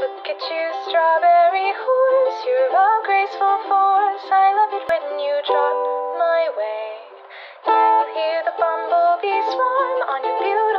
Look at you, strawberry horse, you're a graceful force. I love it when you trot my way. You'll hear the bumblebee swarm on your beautiful